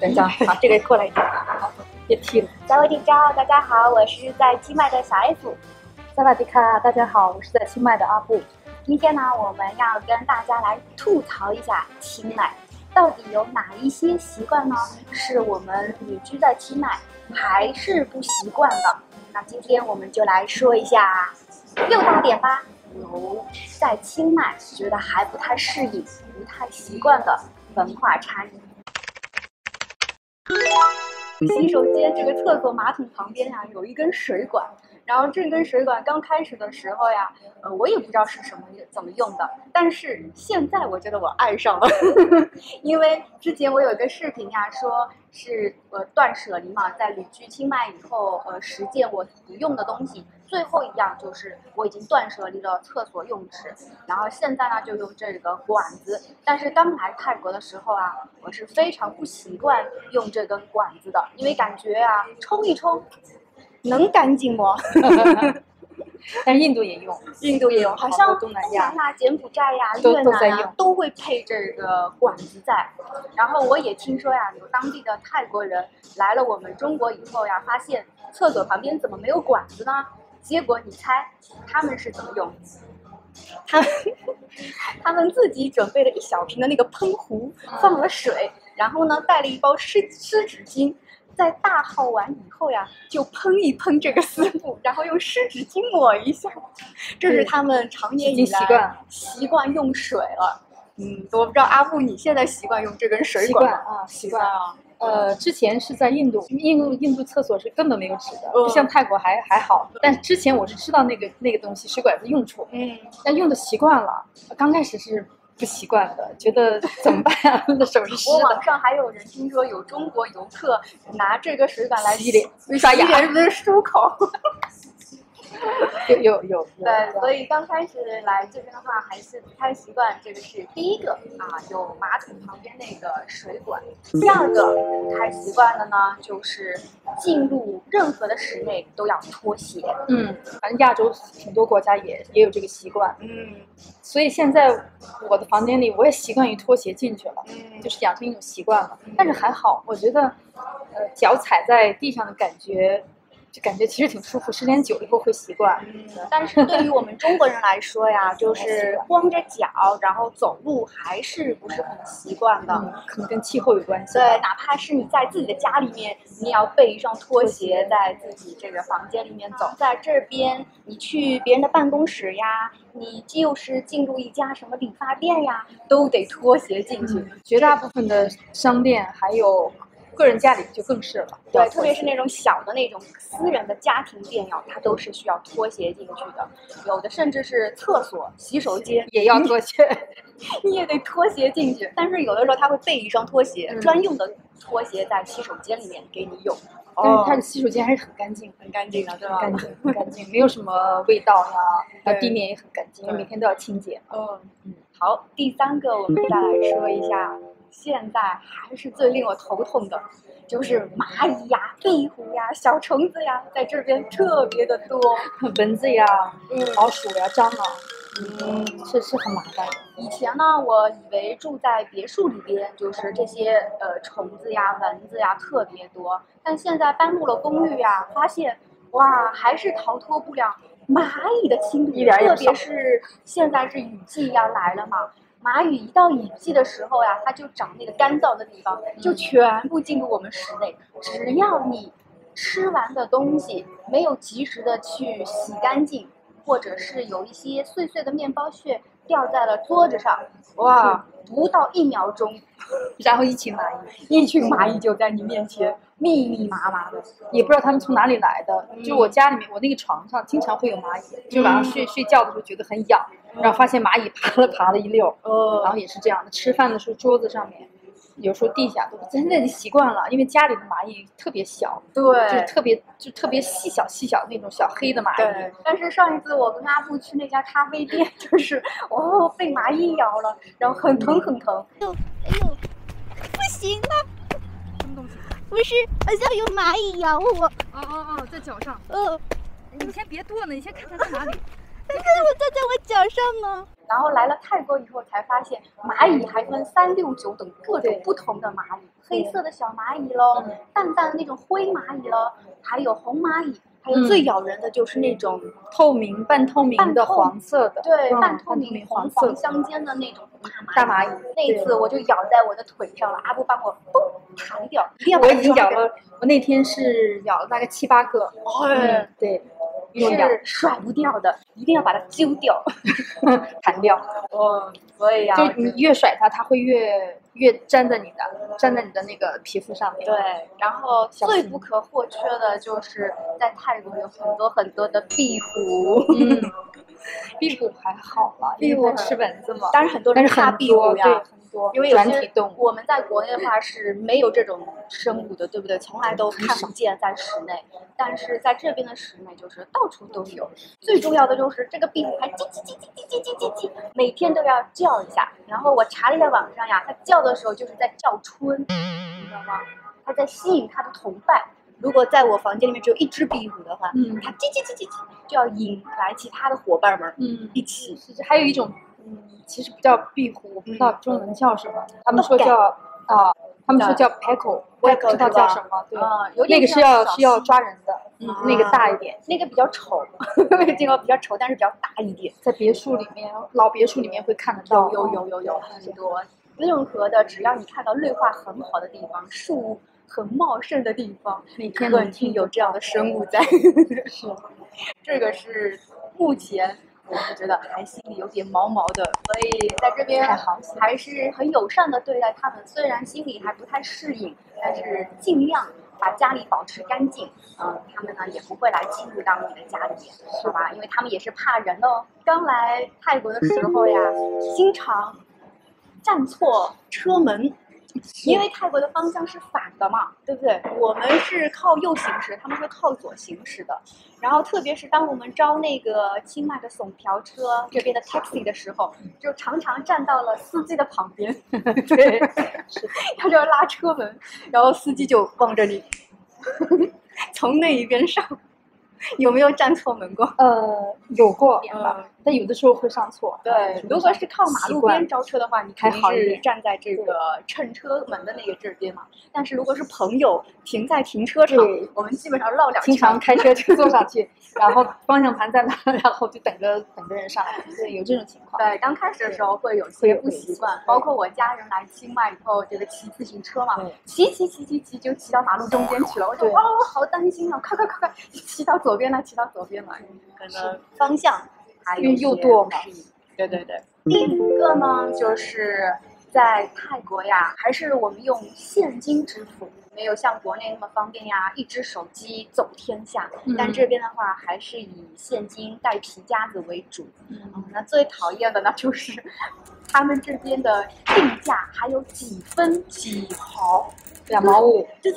等一下，把这个过来一点，好，别踢了。萨瓦迪卡，大家好，我是在清迈的小 F。萨瓦迪卡，大家好，我是在清迈的阿布。今天呢，我们要跟大家来吐槽一下清迈，到底有哪一些习惯呢？是我们旅居在清迈还是不习惯的？那今天我们就来说一下6大点吧。 有在清迈觉得还不太适应、不太习惯的文化差异。洗手间这个厕所马桶旁边呀、有一根水管，然后这根水管刚开始的时候呀，我也不知道是什么怎么用的，但是现在我觉得我爱上了，因为之前我有一个视频呀，说是断舍离嘛，在旅居清迈以后，实践我不用的东西。 最后一样就是我已经断舍离了厕所用纸，然后现在呢就用这个管子。但是刚来泰国的时候啊，我是非常不习惯用这根管子的，因为感觉啊冲一冲能干净吗？但是印度也用，印度也用，好像东南亚、柬埔寨呀、越南呀都会配这个管子在。然后我也听说呀，有当地的泰国人来了我们中国以后呀，发现厕所旁边怎么没有管子呢？ 结果你猜他们是怎么用？他们自己准备了一小瓶的那个喷壶，放了水，然后呢带了一包湿纸巾，在大号完以后呀，就喷一喷这个丝布，然后用湿纸巾抹一下。这是他们常年以来习惯用水了。嗯，我不知道阿布你现在习惯用这根水管啊？习惯啊。 之前是在印度，印度厕所是根本没有纸的，不像泰国还好。但之前我是知道那个东西水管子用处，但用的习惯了。刚开始是不习惯的，觉得怎么办啊？那手是湿的。我网上还有人听说有中国游客拿这个水管来洗脸、刷牙，是不是漱口？有。对，所以刚开始来这边的话，还是不太习惯。这个是第一个啊，有马桶旁边那个水管。第二个不太习惯的呢，就是进入任何的室内都要脱鞋。嗯，反正亚洲很多国家也有这个习惯。嗯，所以现在我的房间里，我也习惯于脱鞋进去了，就是养成一种习惯了。但是还好，我觉得，脚踩在地上的感觉。 就感觉其实挺舒服，时间久了以后会习惯。但是对于我们中国人来说呀，就是光着脚然后走路还是不是很习惯的，可能跟气候有关系。对，哪怕是你在自己的家里面，你也要备一双拖鞋，在自己这个房间里面走。在这边，你去别人的办公室呀，你就是进入一家什么理发店呀，都得拖鞋进去。绝大部分的商店还有。 个人家里就更是了，对，特别是那种小的那种私人的家庭店呀，它都是需要拖鞋进去的，有的甚至是厕所、洗手间也要拖鞋，你也得拖鞋进去。但是有的时候他会备一双拖鞋，专用的拖鞋在洗手间里面给你用。但是它的洗手间还是很干净，很干净的，对吧？干净，没有什么味道呀，然后地面也很干净，每天都要清洁。好，第三个我们再来说一下。 现在还是最令我头痛的，就是蚂蚁呀、壁虎呀、小虫子呀，在这边特别的多，蚊子呀、老鼠呀、蟑螂，是很麻烦。以前呢，我以为住在别墅里边，就是这些虫子呀、蚊子呀特别多，但现在搬入了公寓呀，发现哇，还是逃脱不了蚂蚁的侵入，特别是现在是雨季要来了嘛。 蚂蚁一到雨季的时候呀，它就长那个干燥的地方，就全部进入我们室内。只要你吃完的东西没有及时的去洗干净，或者是有一些碎碎的面包屑掉在了桌子上，哇，不到1秒钟，然后一群蚂蚁就在你面前密麻麻的，也不知道它们从哪里来的。就我家里面，我那个床上经常会有蚂蚁，就晚上睡觉的时候觉得很痒。 然后发现蚂蚁爬了一溜，然后也是这样的。吃饭的时候桌子上面，有时候地下都真的习惯了，因为家里的蚂蚁特别小，对，就特别细小那种小黑的蚂蚁。对。但是上一次我跟阿布去那家咖啡店，就是被蚂蚁咬了，然后很疼。哎呦，不行啊！什么东西？不是，好像有蚂蚁咬我。哦，在脚上。你先别剁呢，你先看它在哪里。这个我戴在我脚上呢。然后来了泰国以后才发现，蚂蚁还分3、6、9等各种不同的蚂蚁，黑色的小蚂蚁喽，淡淡的那种灰蚂蚁喽，还有红蚂蚁。还有最咬人的就是那种透明、半透明的黄色的，对，半透明黄色相间的那种大蚂蚁。那一次我就咬在我的腿上了，阿布帮我嘣砍掉，一定要。我已经咬了，我那天是咬了大概7、8个，对，是甩不掉的，一定要把它揪掉、砍掉。哦，所以啊，就你越甩它，它会越粘在你的那个皮肤上面。对，然后最不可或缺的就是在泰国有很多的壁虎。壁虎还好了，壁虎吃蚊子嘛。当然很多人怕壁虎呀，很多，因为有些我们在国内的话是没有这种生物的，对不对？从来都看不见在室内，但是在这边的室内就是到处都有。最重要的就是这个壁虎还叽叽叽叽叽叽叽叽，每天都要叫一下。然后我查了一下网上呀，它叫的时候就是在叫春，你知道吗？它在吸引它的同伴。如果在我房间里面只有1只壁虎的话，它叽叽叽叽叽就要引来其他的伙伴们，一起。还有一种，其实不叫壁虎，我不知道中文叫什么，他们说叫 Peko， 我也不知道叫什么。对，那个是要抓人的，那个大一点，那个比较丑，这个比较丑，但是比较大一点，在别墅里面，老别墅里面会看得到，有很多。任何的，只要你看到绿化很好的地方，树很茂盛的地方，每天都有这样的生物在。这个是目前我是觉得还心里有点毛的，所以在这边还是很友善的对待他们。虽然心里还不太适应，但是尽量把家里保持干净。他们呢也不会来侵入到你的家里，是吧？因为他们也是怕人哦。刚来泰国的时候呀，经常站错车门。因为泰国的方向是反的嘛，对不对？我们是靠右行驶，他们是靠左行驶的。然后特别是当我们招那个清迈的竦瓢车这边的 taxi 的时候，就常常站到了司机的旁边。对，他就要拉车门，然后司机就望着你，从那一边上。有没有站错门过？有过，但有的时候会上错。对，如果是靠马路边招车的话，你肯定是站在这个乘车门的那个这边嘛。但是如果是朋友停在停车场，我们基本上绕两圈。经常开车去坐上去，然后方向盘在哪，然后就等着人上来。对，有这种情况。对，刚开始的时候会有些不习惯，包括我家人来清迈以后，这个骑自行车嘛，骑就骑到马路中间去了。我就好担心啊！快，骑到左边了，可能方向还有右舵嘛。对。第5个呢，就是在泰国呀，还是我们用现金支付，没有像国内那么方便呀，1只手机走天下。但这边的话，还是以现金带皮夹子为主。那最讨厌的呢，就是他们这边的定价还有几分几毫。2毛5，对，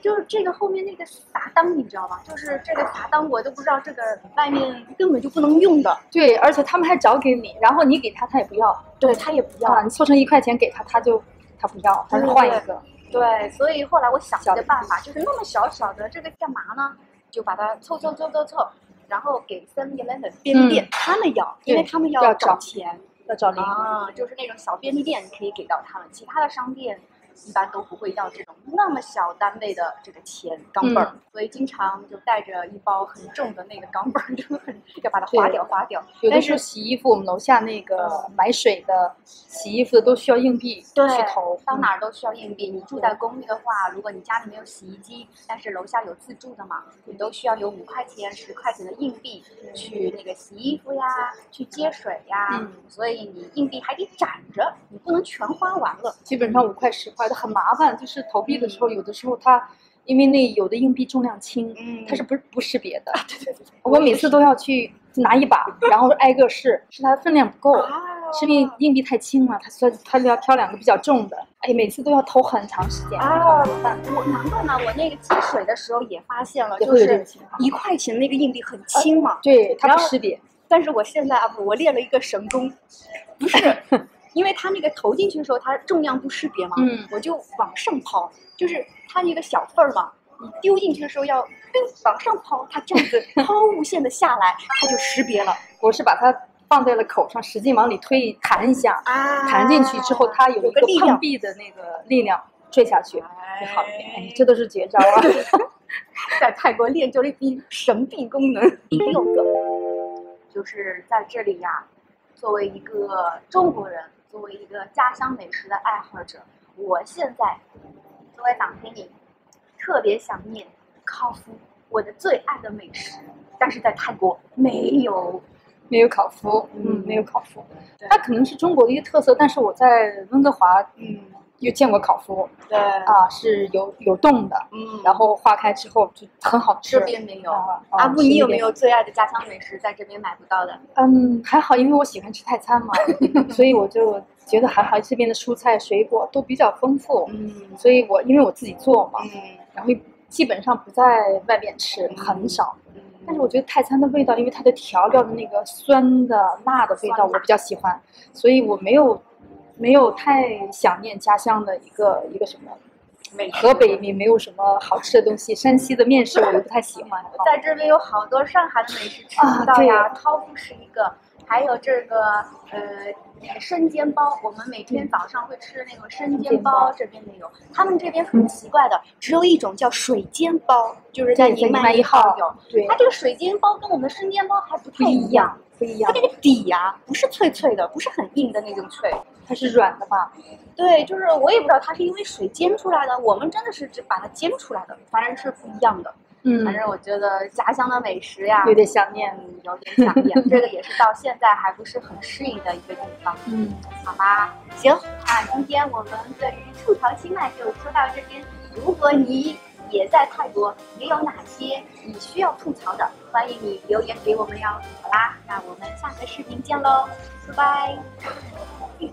就是这个后面那个撒当，你知道吗？就是这个撒当，我都不知道这个外面根本就不能用的。对，而且他们还找给你，然后你给他，他也不要。对，他也不要。你凑成1块钱给他，他不要，他换一个。对，所以后来我想了个办法，就是那么小的这个干嘛呢？就把它凑，然后给7-Eleven便利店他们要，因为他们要找钱，要找零啊，就是那种小便利店可以给到他们，其他的商店。一般都不会要这种那么小单位的这个钱钢镚儿，所以经常就带着一包很重的那个钢镚儿，就把它花掉。有的时候洗衣服，我们楼下那个买水的、洗衣服的都需要硬币去投，到哪儿都需要硬币。你住在公寓的话，如果你家里没有洗衣机，但是楼下有自助的嘛，你都需要有5块钱、10块钱的硬币去那个洗衣服呀，去接水呀。所以你硬币还得攒着，你不能全花完了。基本上5块10块。很麻烦，就是投币的时候，有的时候它因为那有的硬币重量轻，它是不识别的。对，我每次都要去拿一把，然后挨个试，是它分量不够，是因为硬币太轻了，它要挑2个比较重的。哎，每次都要投很长时间。难怪呢，我那个接水的时候也发现了，就是1块钱那个硬币很轻嘛，对，它不识别。但是我现在我练了一个神功，不是。因为它那个投进去的时候，它重量不识别嘛，我就往上抛，就是它那个小份儿嘛，你丢进去的时候要往上抛，它这样子抛物线的下来，它就识别了。我是把它放在了口上，使劲往里推，弹一下，弹进去之后，它有一个碰壁的那个力量，坠下去，好一点。哎，这都是绝招啊！在泰国练就了一批神臂功能。第六个，就是在这里呀，作为一个中国人，作为一个家乡美食的爱好者，我现在作为党黑你。 特别想念烤麸，我的最爱的美食，但是在泰国没有烤麸，没有烤麸，它可能是中国的一个特色，但是我在温哥华，又见过烤麸，对啊，是有冻的，然后化开之后就很好吃。这边没有，阿布，你有没有最爱的家乡美食在这边买不到的？还好，因为我喜欢吃泰餐嘛，所以我就。 觉得还好，这边的蔬菜水果都比较丰富，所以因为我自己做嘛，然后基本上不在外边吃，很少。但是我觉得泰餐的味道，因为它的调料的那个酸的、辣的味道，我比较喜欢，所以我没有太想念家乡的一个什么。 河北也没有什么好吃的东西，山西的面食我也不太喜欢。在这边有好多上海的美食吃不到呀，烤麸是一个，还有这个生煎包，我们每天早上会吃那个生煎包，这边没有。他们这边很奇怪的，只有一种叫水煎包，就是在宁迈1号有。对，它这个水煎包跟我们生煎包还不太一样。 不一样，它这个底呀，不是脆脆的，不是很硬的那种脆，它是软的吧？对，就是我也不知道它是因为水煎出来的，我们真的是只把它煎出来的，反正是不一样的。反正我觉得家乡的美食呀，有点想念，有点想念，这个也是到现在还不是很适应的一个地方。好吧，行，那今天我们对于吐槽清迈就说到这边。如果你 也在泰国，也有哪些你需要吐槽的？欢迎你留言给我们哟。好啦，那我们下个视频见喽，拜拜。